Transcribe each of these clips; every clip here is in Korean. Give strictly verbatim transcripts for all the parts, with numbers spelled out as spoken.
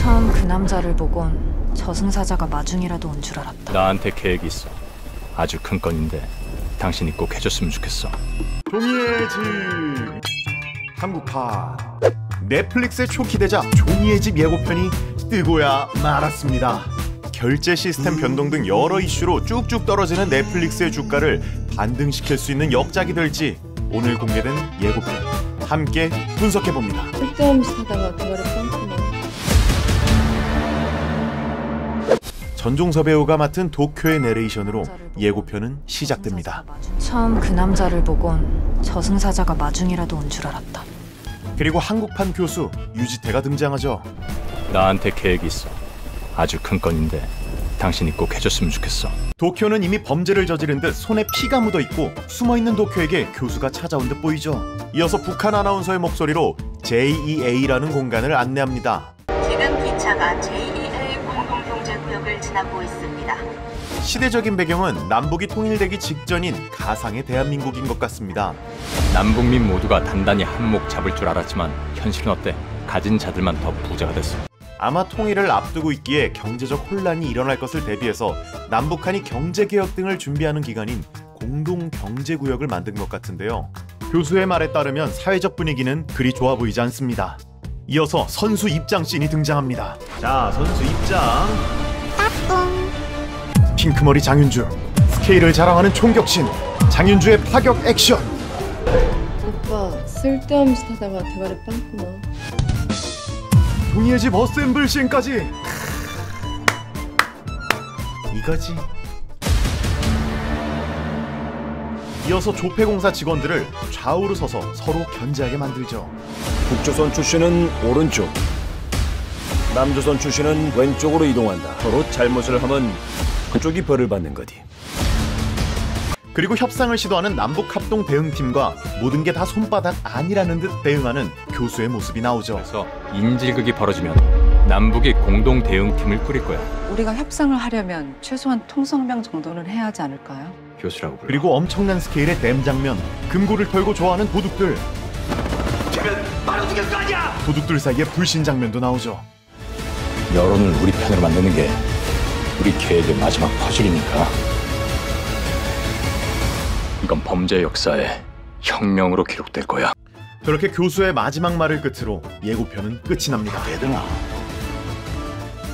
처음 그 남자를 보곤 저승사자가 마중이라도 온 줄 알았다. 나한테 계획이 있어. 아주 큰 건인데 당신이 꼭 해줬으면 좋겠어. 종이의 집 한국판 넷플릭스의 초기대작 종이의 집 예고편이 뜨고야 말았습니다. 결제 시스템 변동 등 여러 이슈로 쭉쭉 떨어지는 넷플릭스의 주가를 반등시킬 수 있는 역작이 될지 오늘 공개된 예고편 함께 분석해봅니다. 전종서 배우가 맡은 도쿄의 내레이션으로 예고편은 시작됩니다. 처음 그 남자를 보곤 저승사자가 마중이라도 온 줄 알았다. 그리고 한국판 교수 유지태가 등장하죠. 나한테 계획이 있어. 아주 큰 건인데 당신이 꼭 해줬으면 좋겠어. 도쿄는 이미 범죄를 저지른 듯 손에 피가 묻어있고 숨어있는 도쿄에게 교수가 찾아온 듯 보이죠. 이어서 북한 아나운서의 목소리로 제이이에이라는 공간을 안내합니다. 지금 기차가 제이이에이 공동경제구역을 지나고 있습니다. 시대적인 배경은 남북이 통일되기 직전인 가상의 대한민국인 것 같습니다. 남북민 모두가 단단히 한몫 잡을 줄 알았지만 현실은 어때? 가진 자들만 더 부자가 됐어. 아마 통일을 앞두고 있기에 경제적 혼란이 일어날 것을 대비해서 남북한이 경제개혁 등을 준비하는 기간인 공동경제구역을 만든 것 같은데요. 교수의 말에 따르면 사회적 분위기는 그리 좋아 보이지 않습니다. 이어서 선수 입장 씬이 등장합니다. 자, 선수 입장. 따뚱. 핑크머리 장윤주. 스케일을 자랑하는 총격씬. 장윤주의 파격 액션. 오빠, 쓸데없는 짓 하다가 대가리 빵꾸나. 종이의 집 어셈블 씬까지. 이거지. 이어서 조폐공사 직원들을 좌우로 서서 서로 견제하게 만들죠. 북조선 출신은 오른쪽, 남조선 출신은 왼쪽으로 이동한다. 서로 잘못을 하면 그쪽이 벌을 받는 거지. 그리고 협상을 시도하는 남북합동 대응팀과 모든 게 다 손바닥 아니라는 듯 대응하는 교수의 모습이 나오죠. 그래서 인질극이 벌어지면 남북이 공동 대응팀을 꾸릴 거야. 우리가 협상을 하려면 최소한 통성명 정도는 해야 하지 않을까요? 교수라고 불러. 그리고 엄청난 스케일의 댐 장면, 금고를 털고 좋아하는 도둑들. 제발 말로 죽일 거 아니야! 도둑들 사이의 불신 장면도 나오죠. 여론을 우리 편으로 만드는 게 우리 계획의 마지막 퍼즐이니까. 이건 범죄 역사에 혁명으로 기록될 거야. 그렇게 교수의 마지막 말을 끝으로 예고편은 끝이 납니다. 얘들아.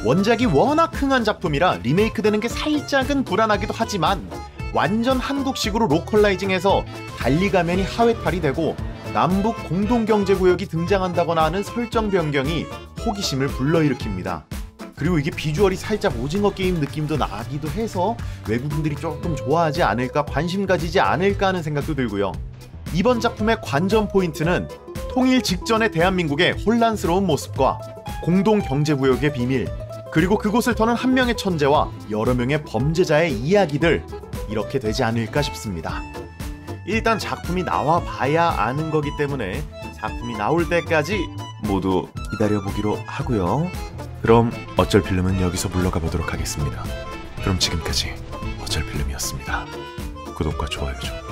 원작이 워낙 흥한 작품이라 리메이크되는 게 살짝은 불안하기도 하지만 완전 한국식으로 로컬라이징해서 달리 가면이 하회탈이 되고 남북 공동경제구역이 등장한다거나 하는 설정 변경이 호기심을 불러일으킵니다. 그리고 이게 비주얼이 살짝 오징어게임 느낌도 나기도 해서 외국인들이 조금 좋아하지 않을까, 관심 가지지 않을까 하는 생각도 들고요. 이번 작품의 관전 포인트는 통일 직전의 대한민국의 혼란스러운 모습과 공동경제구역의 비밀, 그리고 그곳을 터는 한 명의 천재와 여러 명의 범죄자의 이야기들, 이렇게 되지 않을까 싶습니다. 일단 작품이 나와 봐야 아는 거기 때문에 작품이 나올 때까지 모두 기다려보기로 하고요. 그럼 어쩔 필름은 여기서 물러가 보도록 하겠습니다. 그럼 지금까지 어쩔 필름이었습니다. 구독과 좋아요 좀.